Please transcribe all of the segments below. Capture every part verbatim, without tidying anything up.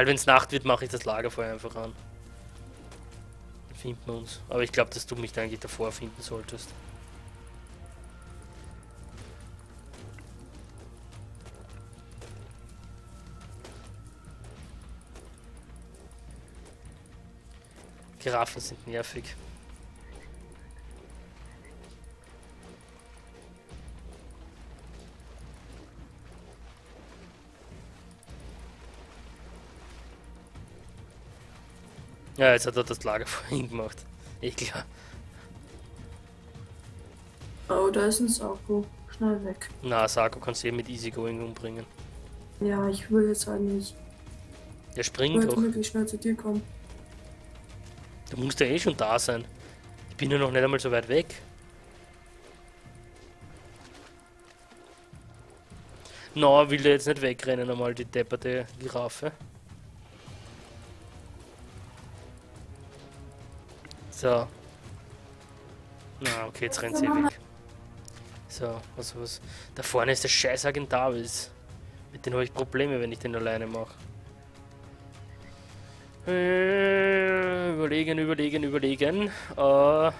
Halt, wenn es Nacht wird, mache ich das Lagerfeuer einfach an. Dann finden wir uns. Aber ich glaube, dass du mich da eigentlich davor finden solltest. Giraffen sind nervig. Ja, jetzt hat er das Lager vorhin gemacht. Eh klar. Oh, da ist ein Sarko. Schnell weg. Na, Sarko kannst du eh mit Easygoing umbringen. Ja, ich will jetzt halt nicht. Der springt doch. Ich wollte wirklich schnell zu dir kommen. Du musst ja eh schon da sein. Ich bin ja noch nicht einmal so weit weg. Na, no, will der jetzt nicht wegrennen einmal, die depperte Giraffe. So. Na, okay, jetzt rennt sie weg. So, was, was. Da vorne ist der scheiß Agent Davis. Mit dem habe ich Probleme, wenn ich den alleine mache. Äh, überlegen, überlegen, überlegen. Äh,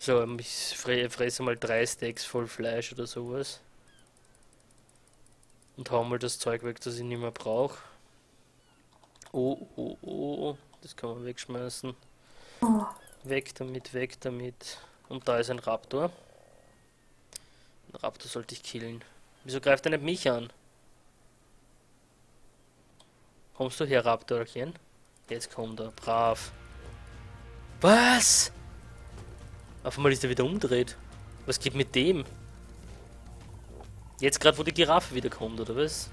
so, ich fresse mal drei Stacks voll Fleisch oder sowas. Und hau mal das Zeug weg, das ich nicht mehr brauche. Oh, oh, oh, das kann man wegschmeißen. Oh. Weg damit, weg damit. Und da ist ein Raptor. Ein Raptor sollte ich killen. Wieso greift er nicht mich an? Kommst du her, Raptorchen? Jetzt kommt er, brav. Was? Auf einmal ist er wieder umgedreht. Was geht mit dem? Jetzt gerade, wo die Giraffe wieder kommt, oder was?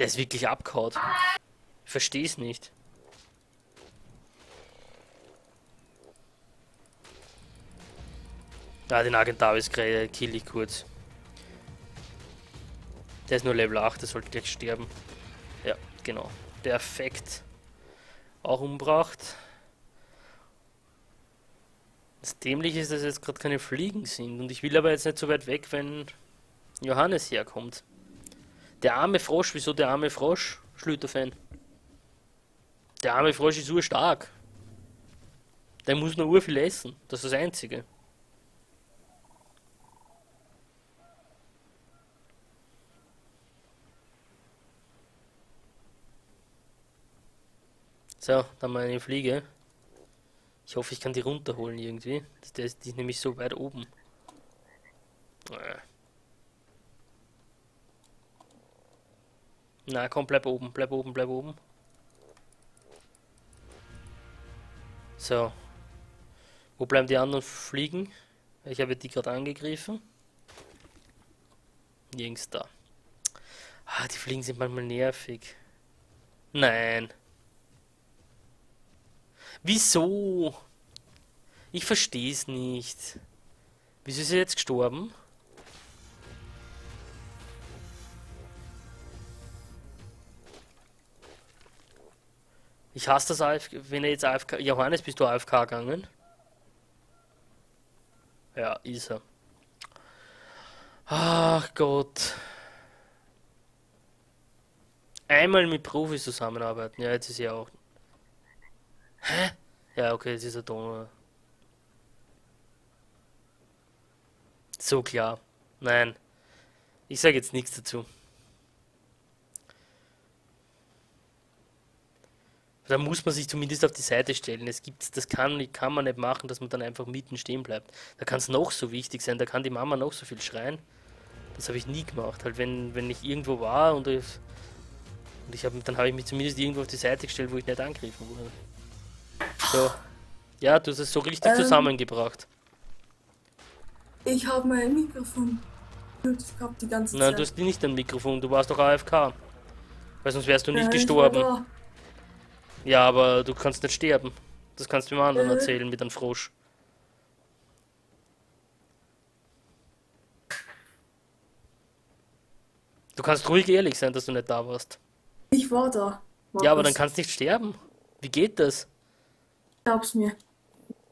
Der ist wirklich abgehauen. Ich verstehe es nicht. Ah, den Agent Davis kill ich kurz. Der ist nur Level acht, der sollte gleich sterben. Ja, genau. Perfekt. Auch umgebracht. Das Dämliche ist, dass jetzt gerade keine Fliegen sind. Und ich will aber jetzt nicht so weit weg, wenn Johannes herkommt. Der arme Frosch, wieso der arme Frosch? Schlüterfan. Der arme Frosch ist urstark. Der muss nur urviel essen. Das ist das Einzige. So, dann mal eine Fliege. Ich hoffe, ich kann die runterholen irgendwie. Die ist, die ist nämlich so weit oben. Na komm, bleib oben, bleib oben, bleib oben. So. Wo bleiben die anderen Fliegen? Ich habe die gerade angegriffen. Nirgends da. Ah, die Fliegen sind manchmal nervig. Nein. Wieso? Ich verstehe es nicht. Wieso ist sie jetzt gestorben? Ich hasse das A F K, wenn er jetzt A F K... Johannes, bist du A F K gegangen? Ja, ist er. Ach Gott. Einmal mit Profis zusammenarbeiten. Ja, jetzt ist er auch... Hä? Ja, okay, jetzt ist er Donner. So klar. Nein. Ich sage jetzt nichts dazu. Da muss man sich zumindest auf die Seite stellen. Es gibt, das kann, kann man nicht machen, dass man dann einfach mitten stehen bleibt. Da kann es noch so wichtig sein, da kann die Mama noch so viel schreien. Das habe ich nie gemacht. Halt, wenn, wenn ich irgendwo war und ich, und ich hab, dann habe ich mich zumindest irgendwo auf die Seite gestellt, wo ich nicht angegriffen wurde. So. Ja, du hast es so richtig ähm, zusammengebracht. Ich habe mein Mikrofon. Ich hab die ganze Zeit. Nein, du hast nicht dein Mikrofon, du warst doch A F K. Weil sonst wärst du nicht ja, gestorben. Ja, aber du kannst nicht sterben. Das kannst du mir anderen äh. erzählen mit einem Frosch. Du kannst ruhig ehrlich sein, dass du nicht da warst. Ich war da. Markus. Ja, aber dann kannst du nicht sterben. Wie geht das? Glaub's mir.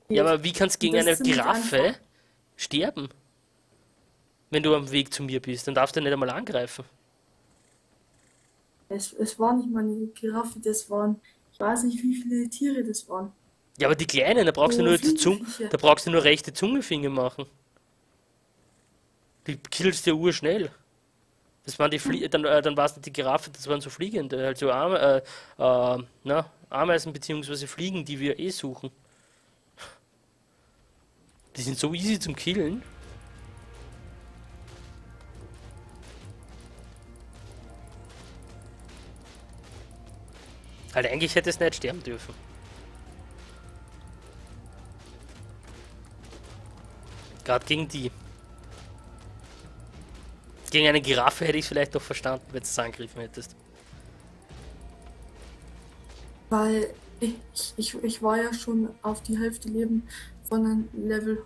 Ja, aber wie kannst du gegen das eine Giraffe sterben? Wenn du am Weg zu mir bist, dann darfst du nicht einmal angreifen. Es, es war nicht mal eine Giraffe, das waren... Ich weiß nicht, wie viele Tiere das waren. Ja, aber die Kleinen, da brauchst, oh, du, nur Zung, da brauchst du nur rechte Zungefinger machen. Die killst du ja urschnell. Das waren die Flie dann, äh, dann war es nicht die Giraffe, das waren so Fliegende, halt so Ame äh, äh, na, Ameisen bzw. Fliegen, die wir eh suchen. Die sind so easy zum Killen. Halt, eigentlich hätte es nicht sterben dürfen. Gerade gegen die. Gegen eine Giraffe hätte ich es vielleicht noch verstanden, wenn du es angegriffen hättest. Weil ich, ich, ich war ja schon auf die Hälfte Leben von einem Level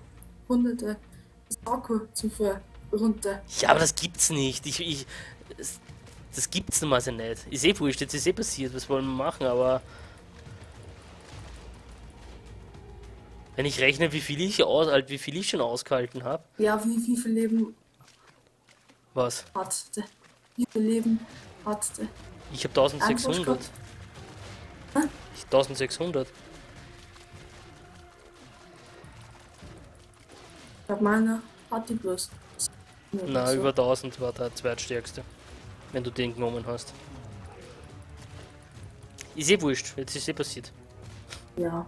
hundert Sarko-Zufall runter. Ja, aber das gibt's nicht. Ich, ich, das, das gibt's normalerweise nicht. Ich sehe, wo ich jetzt ist eh passiert. Was wollen wir machen? Aber wenn ich rechne, wie viel ich, aus, halt, wie viel ich schon ausgehalten habe. Ja, wie, wie viel Leben. Was? Hatte. Wie viel Leben hatte. Ich habe eintausendsechshundert. Hm? Ich eintausendsechshundert. Ich glaube, meiner hat die bloß. Na, so. Über tausend war der zweitstärkste. Wenn du den genommen hast. Ist eh wurscht, jetzt ist eh passiert. Ja.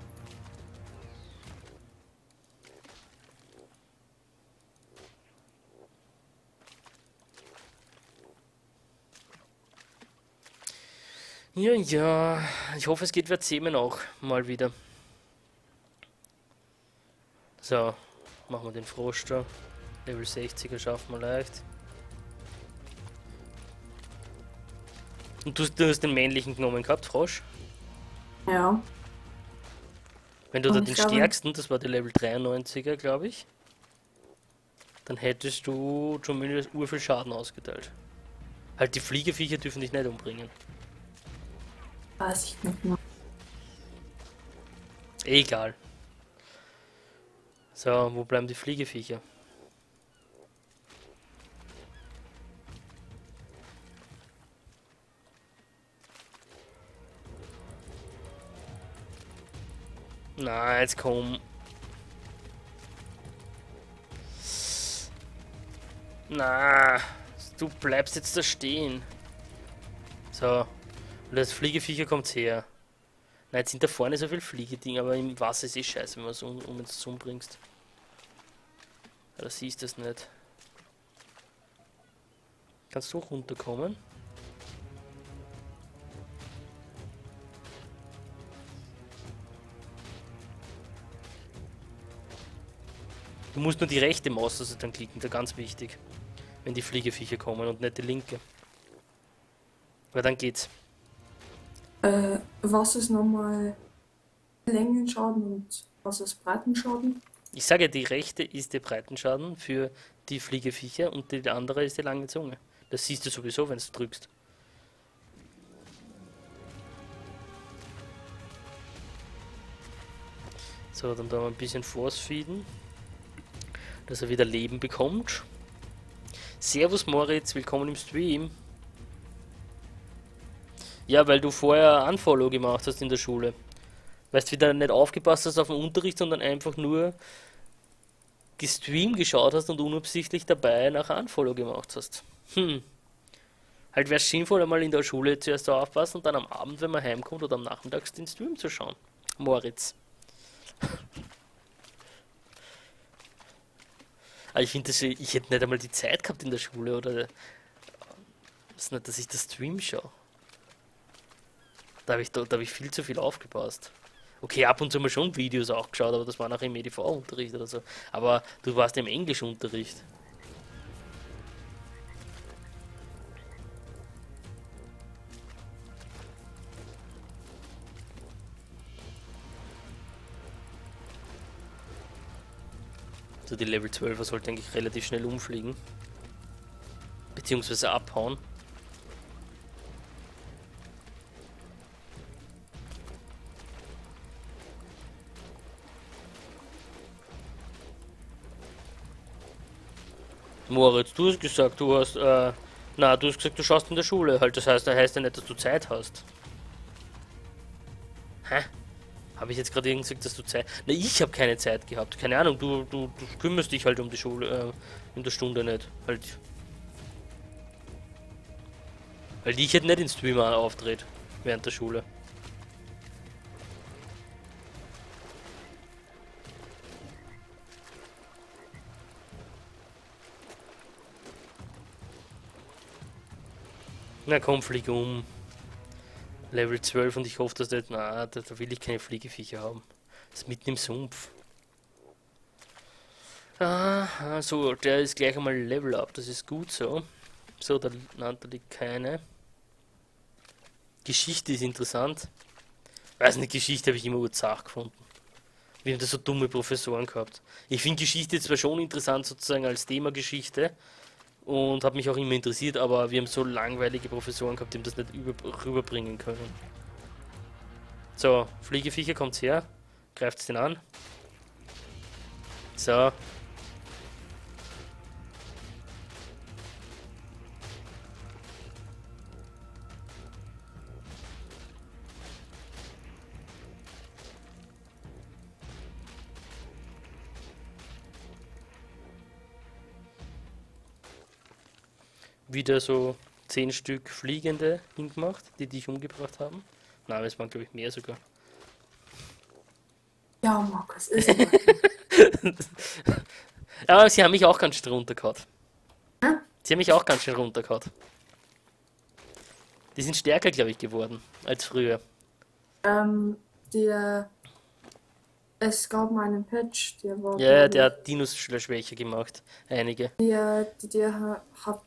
Ja, ja, ich hoffe, es geht Verzemen auch mal wieder. So, machen wir den Frosch da. Level sechziger schaffen wir leicht. Und du, du hast den männlichen genommen gehabt, Frosch? Ja. Wenn du Und da den stärksten, das war der Level dreiundneunziger, glaube ich, dann hättest du zumindest urviel Schaden ausgeteilt. Halt, die Fliegeviecher dürfen dich nicht umbringen. Weiß ich nicht mehr. Egal. So, wo bleiben die Fliegeviecher? Na, jetzt komm. Na, du bleibst jetzt da stehen. So. Und das Fliegeviecher kommt's her. Nein, jetzt sind da vorne so viele Fliegeding, aber im Wasser ist eh scheiße, wenn du es um, um uns umbringst. Da siehst du es nicht. Kannst du runterkommen? Du musst nur die rechte Maustaste dann klicken, da ganz wichtig. Wenn die Fliegeviecher kommen und nicht die linke. Weil dann geht's. Äh, was ist nochmal Längenschaden und was ist Breitenschaden? Ich sage, die rechte ist der Breitenschaden für die Fliegeviecher und die andere ist die lange Zunge. Das siehst du sowieso, wenn du drückst. So, dann da mal ein bisschen force-feeden, dass er wieder Leben bekommt. Servus Moritz, willkommen im Stream. Ja, weil du vorher Unfollow gemacht hast in der Schule. Weißt du, wieder nicht aufgepasst hast auf den Unterricht, sondern einfach nur gestreamt geschaut hast und unabsichtlich dabei nach Unfollow gemacht hast. Hm. Halt wäre es sinnvoll, einmal in der Schule zuerst aufpassen und dann am Abend, wenn man heimkommt oder am Nachmittag den Stream zu schauen. Moritz. Aber ich finde, ich hätte nicht einmal die Zeit gehabt in der Schule oder... Das ist nicht, dass ich das Stream schaue. Da habe ich, da, da hab ich viel zu viel aufgepasst. Okay, ab und zu mal schon Videos auch geschaut, aber das war nachher im E D V-Unterricht oder so. Aber du warst im Englischunterricht. So, die Level zwölfer sollte eigentlich relativ schnell umfliegen. Beziehungsweise abhauen. Moritz, du hast gesagt, du hast, äh, na, du hast gesagt, du schaust in der Schule. Halt, das heißt, das heißt ja nicht, dass du Zeit hast. Hä? Habe ich jetzt gerade irgendwie gesagt, dass du Zeit... Na, ich habe keine Zeit gehabt. Keine Ahnung, du, du, du kümmerst dich halt um die Schule, äh, in der Stunde nicht. Halt. Weil ich hätte nicht den Streamer auftritt während der Schule. Na komm, flieg um. Level zwölf und ich hoffe, dass das... Na, da, da will ich keine Fliegeviecher haben. Das ist mitten im Sumpf. Ah, so, der ist gleich einmal Level up, das ist gut so. So, da, nein, da liegt keine. Geschichte ist interessant. Weiß nicht, Geschichte habe ich immer gut Sach gefunden. Wir haben da so dumme Professoren gehabt. Ich finde Geschichte zwar schon interessant, sozusagen als Thema Geschichte. Und habe mich auch immer interessiert, aber wir haben so langweilige Professoren gehabt, die das nicht über, rüberbringen können. So, Fliegeviecher, kommt's her. Greift's den an. So. Wieder so zehn Stück Fliegende hingemacht, die dich umgebracht haben. Nein, es waren glaube ich mehr sogar. Ja, Markus, ist aber sie haben mich auch ganz schön runtergehauen. Hm? Sie haben mich auch ganz schön runtergehauen. Die sind stärker, glaube ich, geworden als früher. Ähm, der... Es gab mal einen Patch, der war... Ja, der hat Dinos schwächer gemacht. Einige. Der, der hat...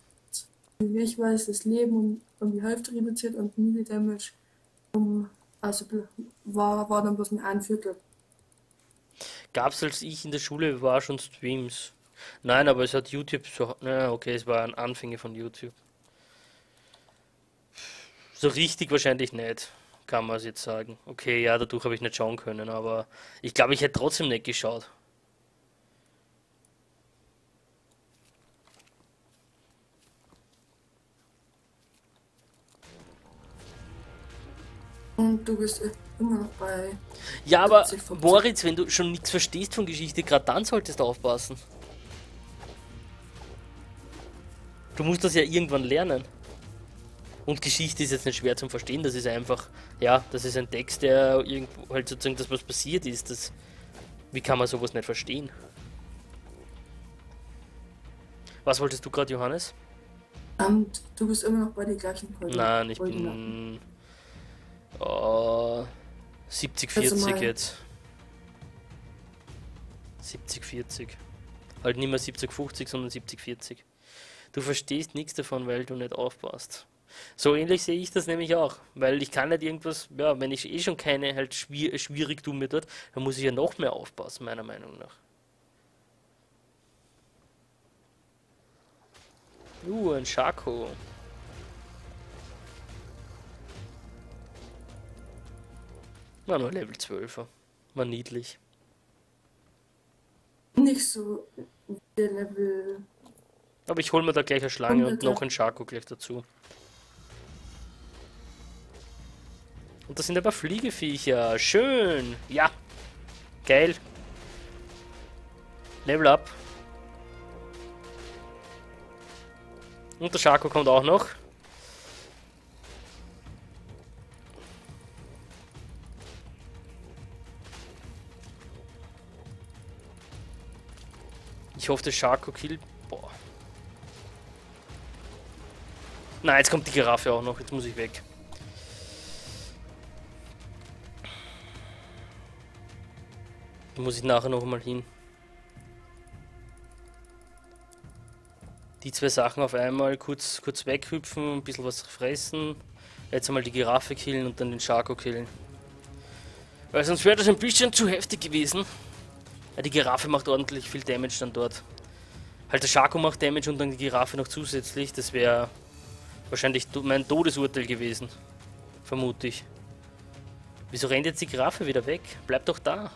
Wie ich weiß, das Leben um, um die Hälfte reduziert und Melee Damage um, also war, war dann bloß nur ein Viertel. Gab's als ich in der Schule war schon Streams? Nein, aber es hat YouTube so, na okay, es waren Anfänge von YouTube. So richtig wahrscheinlich nicht, kann man es jetzt sagen. Okay, ja, dadurch habe ich nicht schauen können, aber ich glaube, ich hätte trotzdem nicht geschaut. Und du bist immer noch bei... Ja, aber Moritz, wenn du schon nichts verstehst von Geschichte, gerade dann solltest du aufpassen. Du musst das ja irgendwann lernen. Und Geschichte ist jetzt nicht schwer zum Verstehen, das ist einfach... Ja, das ist ein Text, der irgendwo halt sozusagen das, was passiert ist. Das, wie kann man sowas nicht verstehen? Was wolltest du gerade, Johannes? Und du bist immer noch bei den gleichen Folgen. Nein, ich bin... Oh, siebzig vierzig jetzt. siebzig vierzig. Halt nicht mehr siebzig fünfzig, sondern siebzig vierzig. Du verstehst nichts davon, weil du nicht aufpasst. So ähnlich sehe ich das nämlich auch. Weil ich kann nicht irgendwas, ja, wenn ich eh schon keine halt schwierig, schwierig tue mir dort, dann muss ich ja noch mehr aufpassen, meiner Meinung nach. Uh, ein Schako. Na, nur Level zwölfer. War niedlich. Nicht so der Level. Aber ich hol mir da gleich eine Schlange und, und noch ein Schako gleich dazu. Und das sind aber Fliegeviecher. Schön. Ja. Geil. Level up. Und der Schako kommt auch noch. Ich hoffe, der Schako killt. Boah. Na, jetzt kommt die Giraffe auch noch. Jetzt muss ich weg. Da muss ich nachher noch mal hin. Die zwei Sachen auf einmal kurz, kurz weghüpfen, ein bisschen was fressen. Jetzt einmal die Giraffe killen und dann den Schako killen. Weil sonst wäre das ein bisschen zu heftig gewesen. Die Giraffe macht ordentlich viel Damage dann dort. Halt der Schako macht Damage und dann die Giraffe noch zusätzlich. Das wäre wahrscheinlich mein Todesurteil gewesen. Vermute ich. Wieso rennt jetzt die Giraffe wieder weg? Bleib doch da.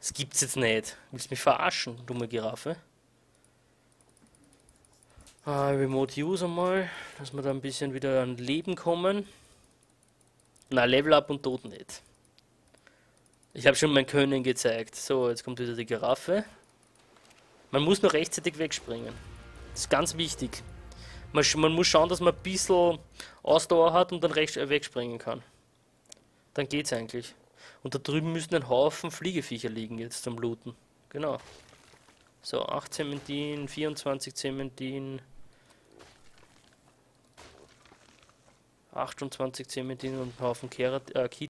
Das gibt's jetzt nicht. Willst du mich verarschen, dumme Giraffe? äh, Remote Use einmal, dass wir da ein bisschen wieder an Leben kommen. Na, Level Up und Toten nicht. Ich habe schon mein Können gezeigt. So, jetzt kommt wieder die Giraffe. Man muss nur rechtzeitig wegspringen. Das ist ganz wichtig. Man, man muss schauen, dass man ein bisschen Ausdauer hat und dann rechts wegspringen kann. Dann geht's eigentlich. Und da drüben müssen ein Haufen Fliegeviecher liegen jetzt zum Looten. Genau. So, acht Zementinen, vierundzwanzig Zementinen, achtundzwanzig Zementinen und ein Haufen Kerat, äh,